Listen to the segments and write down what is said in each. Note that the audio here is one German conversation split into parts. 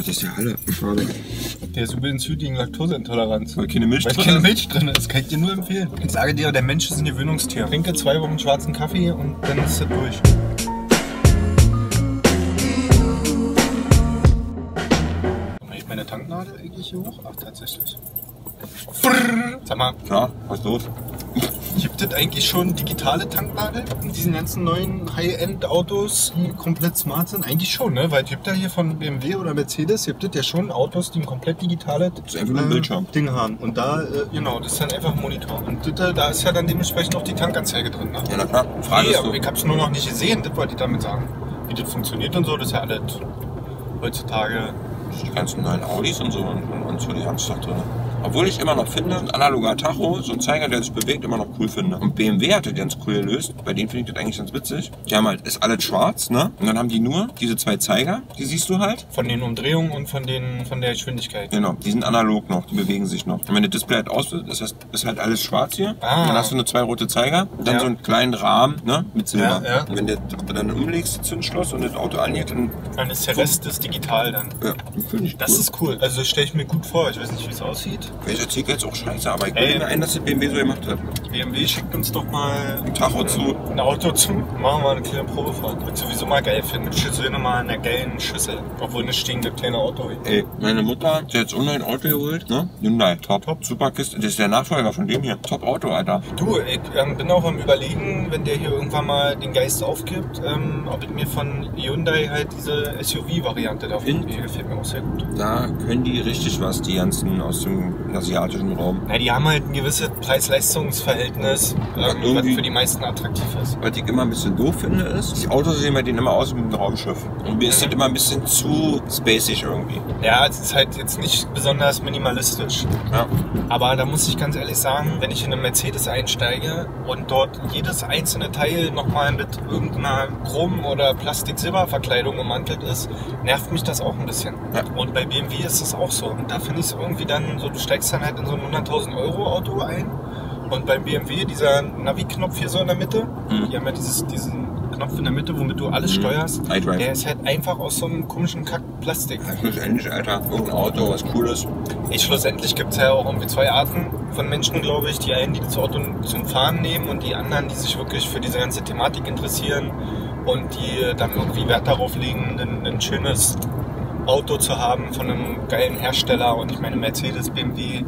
das ist ja alle. Schade. Der ist übrigens Hütigen Laktoseintoleranz. Weil keine Milch drin ist. Das kann ich dir nur empfehlen. Ich sage dir, der Mensch ist ein Gewöhnungstier. Trinke 2 Wochen schwarzen Kaffee und dann ist das durch. Hält meine Tanknadel eigentlich hier hoch? Ach, tatsächlich. Sag mal. Na, was ist los? Gibt es eigentlich schon digitale Tanknadel in diesen ganzen neuen High-End-Autos, die komplett smart sind? Eigentlich schon, ne? Weil es gibt ja hier von BMW oder Mercedes, gibt es ja schon Autos, die ein komplett digitales Ding haben. Und da, genau, das ist dann einfach ein Monitor. Und da ist ja dann dementsprechend auch die Tankanzeige drin, ne? Ja, na klar. Nee, aber ich hab's nur noch nicht gesehen, das wollte ich damit sagen. Wie das funktioniert und so, das ist ja alles heutzutage... Die ganzen neuen Audis und so und so, die haben es doch drin. Obwohl ich immer noch finde, ein analoger Tacho, so ein Zeiger, der sich bewegt, immer noch cool finde. Und BMW hat das ganz cool gelöst. Bei denen finde ich das eigentlich ganz witzig. Die haben halt, ist alles schwarz, ne? Und dann haben die nur diese 2 Zeiger, die siehst du halt. Von den Umdrehungen und von der Geschwindigkeit. Genau, die sind analog noch, die bewegen sich noch. Und wenn das Display halt aus ist halt alles schwarz hier. Ah. Und dann hast du nur 2 rote Zeiger und dann so einen kleinen Rahmen, ne? Mit Silber. Ja, ja. Und wenn du dann umlegst, das Zündschloss und das Auto angeht, dann ist der Rest ist digital dann. Ja, finde ich cool. Das ist cool. Also stelle ich mir gut vor. Ich weiß nicht, wie es aussieht. Ich erzähle jetzt auch scheiße, aber ich bin mir ein, dass das BMW so gemacht hat. BMW schickt uns doch mal ein Tacho zu. Ein Auto zu. Machen wir eine kleine Probefahrt. Wird sowieso mal geil finden. Schüssel nochmal in einer geilen Schüssel. Obwohl nicht stehen, das kleine Auto. Ey, meine Mutter hat jetzt online ein Auto geholt, ne? Hyundai, top. Super Kiste. Das ist der Nachfolger von dem hier. Top Auto, Alter. Du, ich bin auch am Überlegen, wenn der hier irgendwann mal den Geist aufgibt, ob ich mir von Hyundai halt diese SUV-Variante davon. Die gefällt mir auch sehr gut. Da können die richtig was, die ganzen aus dem asiatischen Raum. Na, die haben halt ein gewisses Preis-Leistungs-Verhältnis, was für die meisten attraktiv ist. Was ich immer ein bisschen doof finde ist, die Autos sehen bei denen immer aus wie ein Raumschiff. Und mir ist das immer ein bisschen zu spacig irgendwie. Ja, es ist halt jetzt nicht besonders minimalistisch. Ja. Aber da muss ich ganz ehrlich sagen, wenn ich in einen Mercedes einsteige und dort jedes einzelne Teil nochmal mit irgendeiner Chrom- oder Plastik-Silber-Verkleidung ummantelt ist, nervt mich das auch ein bisschen. Ja. Und bei BMW ist das auch so. Und da finde ich es irgendwie dann so, du steigst dann halt in so ein 100.000-Euro-Auto ein und beim BMW dieser Navi-Knopf hier so in der Mitte, die haben ja diesen Knopf in der Mitte, womit du alles steuerst, der ist halt einfach aus so einem komischen Kack-Plastik. Ja, schlussendlich, Alter, irgendein Auto, was Cooles. Schlussendlich gibt es ja auch irgendwie 2 Arten von Menschen, glaube ich. Die einen, die das Auto zum Fahren nehmen und die anderen, die sich wirklich für diese ganze Thematik interessieren und die dann irgendwie Wert darauf legen, ein schönes Auto zu haben von einem geilen Hersteller. Und ich meine, Mercedes, BMW,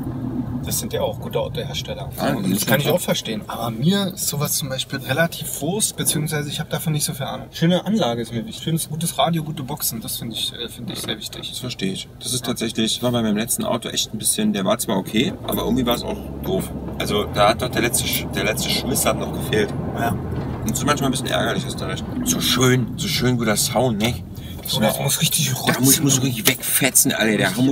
das sind ja auch gute Autohersteller. Ja, das kann ich auch verstehen. Aber mir ist sowas zum Beispiel relativ Wurst, beziehungsweise ich habe davon nicht so viel Ahnung. Schöne Anlage ist mir wichtig. Schönes, gutes Radio, gute Boxen, das finde ich sehr wichtig. Das verstehe ich. Das ist tatsächlich, war bei meinem letzten Auto echt ein bisschen, der war zwar okay, aber irgendwie war es auch doof. Also da hat doch der letzte Schmiss hat noch gefehlt. Ja. Und so manchmal ein bisschen ärgerlich, hast du recht. So schön guter Sound, ne? So, das muss richtig rotzen. Ich muss richtig wegfetzen, Alter. Da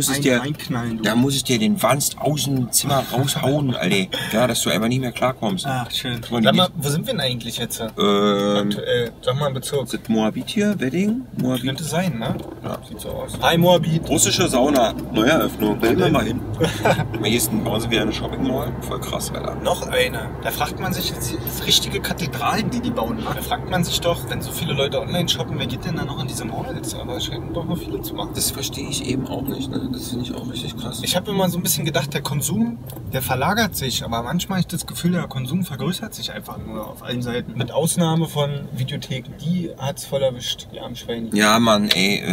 muss ich dir den Wanst aus dem Zimmer raushauen, Alter. Ja, dass du einfach nicht mehr klarkommst. Ach, schön. Sag mal, wo sind wir denn eigentlich jetzt? Aktuell. Sag mal einen Bezirk. Ist das Moabit hier? Wedding? Moabit? Könnte sein, ne? Ja. Sieht so aus. Hi, Moabit. Russische Sauna. Neueröffnung. Da gehen wir mal hin. Hier ist wieder eine Shopping Mall. Voll krass, Alter. Noch eine. Da fragt man sich, jetzt ist richtige Kathedralen, die bauen. Da fragt man sich doch, wenn so viele Leute online shoppen, wer geht denn da noch in diese Mall? Aber scheinen doch noch viele zu machen. Das verstehe ich eben auch nicht, ne? Das finde ich auch richtig krass. Ich habe immer so ein bisschen gedacht, der Konsum, der verlagert sich, aber manchmal habe ich das Gefühl, der Konsum vergrößert sich einfach nur auf allen Seiten. Mit Ausnahme von Videotheken, die hat es voll erwischt, die armen Schweine. Ja, Mann, ey,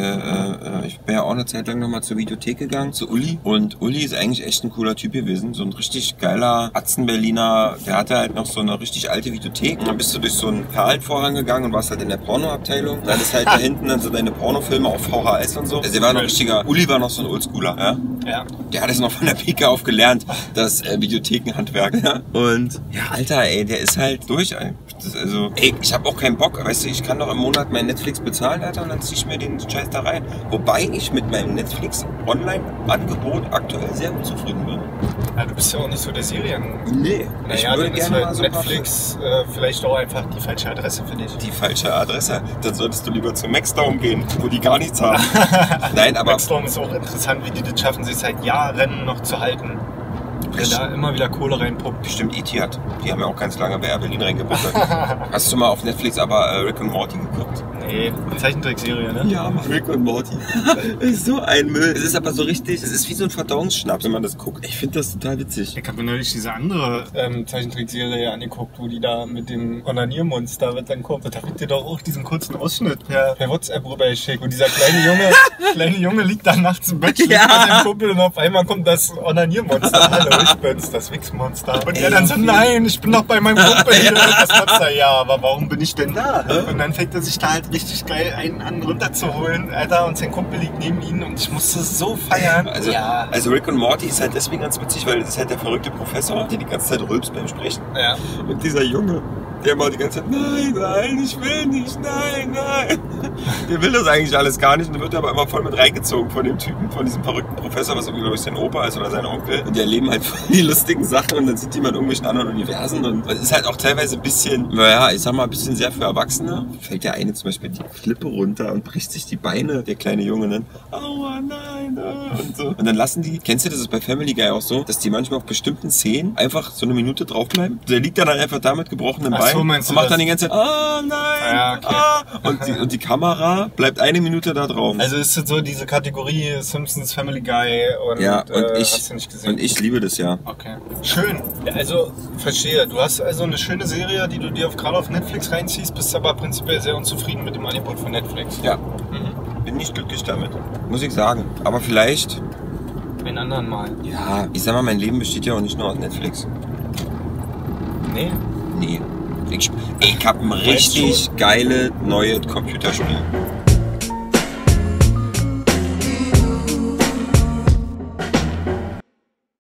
ich bin ja auch eine Zeit lang nochmal zur Videothek gegangen, zu Uli. Und Uli ist eigentlich echt ein cooler Typ gewesen, so ein richtig geiler Atzen-Berliner. Der hatte halt noch so eine richtig alte Videothek. Und dann bist du durch so einen Perlenvorhang gegangen und warst halt in der Pornoabteilung. Dann ist halt da hinten dann so deine Pornofilme auf VHS und so. Also der war noch richtiger, Uli war noch so ein Oldschooler, ja? Ja. Der hat es noch von der Pike auf gelernt, das Videothekenhandwerk, ja? Und ja, Alter, ey, der ist halt durch, ey. Also, ey, ich habe auch keinen Bock, weißt du, ich kann doch im Monat mein Netflix bezahlen, Alter, und dann ziehe ich mir den Scheiß da rein. Wobei ich mit meinem Netflix-Online-Angebot aktuell sehr unzufrieden bin. Ja, du bist ja auch nicht so der Serien. Nee. Naja, ich würde gerne mal so Netflix vielleicht auch einfach die falsche Adresse für dich. Die falsche Adresse? Dann solltest du lieber zu Maxdome gehen, wo die gar nichts haben. Nein, aber... Maxdome ist auch interessant, wie die das schaffen, sich seit Jahren noch zu halten. Wenn da immer wieder Kohle reinpumpt. Bestimmt Etihad. Die haben ja auch ganz lange bei Air Berlin reingebuttert. Hast du mal auf Netflix aber Rick and Morty geguckt? Nee. Ey, Zeichentrickserie, ne? Ja, Rick und Morty. Ist so ein Müll. Es ist aber so richtig, es ist wie so ein Verdauungsschnaps, wenn man das guckt. Ich finde das total witzig. Ich habe mir neulich diese andere Zeichentrickserie angeguckt, wo die da mit dem Onaniermonster wird dann kommt. Da habt ihr doch auch diesen kurzen Ausschnitt per WhatsApp rübergeschickt. Und dieser kleine Junge liegt da nachts im Bett, schläft mit dem Kumpel und auf einmal kommt das Onaniermonster. Hallo, ich bin's, das Wichsmonster. Und er dann so, nein, ich bin noch bei meinem Kumpel hier. Das Monster, ja, aber warum bin ich denn da? Und dann fängt er sich da halt richtig geil einen an runterzuholen, Alter, und sein Kumpel liegt neben ihnen und ich musste so feiern. Also, ja. Also Rick und Morty ist halt deswegen ganz witzig, weil das ist halt der verrückte Professor, der die ganze Zeit rülpst beim Sprechen. Ja. Und dieser Junge, der mal die ganze Zeit, nein, nein, ich will nicht, nein, nein. Der will das eigentlich alles gar nicht und wird aber immer voll mit reingezogen von dem Typen, von diesem verrückten Professor, was irgendwie, glaube ich, sein Opa ist oder sein Onkel. Und die erleben halt die lustigen Sachen und dann sind die mal in irgendwelchen anderen Universen und es ist halt auch teilweise ein bisschen, naja, ich sag mal, ein bisschen sehr für Erwachsene. Fällt der eine zum Beispiel die Klippe runter und bricht sich die Beine, der kleine Junge, dann, aua, nein, und so. Und dann lassen die, kennst du das ist bei Family Guy auch so, dass die manchmal auf bestimmten Szenen einfach so eine Minute draufbleiben. Der liegt dann einfach da mit gebrochenem Bein. So, meinst du und macht das? Dann die ganze Zeit, ah, nein, ja, okay. Ah, und die Kamera bleibt eine Minute da drauf. Also ist das so diese Kategorie Simpsons, Family Guy und, ja, und ich, hast du nicht gesehen? Und ich liebe das, ja. Okay. Schön. Also, verstehe. Du hast also eine schöne Serie, die du dir gerade auf Netflix reinziehst, bist aber prinzipiell sehr unzufrieden mit dem Angebot von Netflix. Ja. Mhm. Bin nicht glücklich damit. Muss ich sagen. Aber vielleicht... einen anderen Mal. Ja, ich sag mal, mein Leben besteht ja auch nicht nur aus Netflix. Nee? Nee. Ich hab ein richtig geiles neues Computerspiel.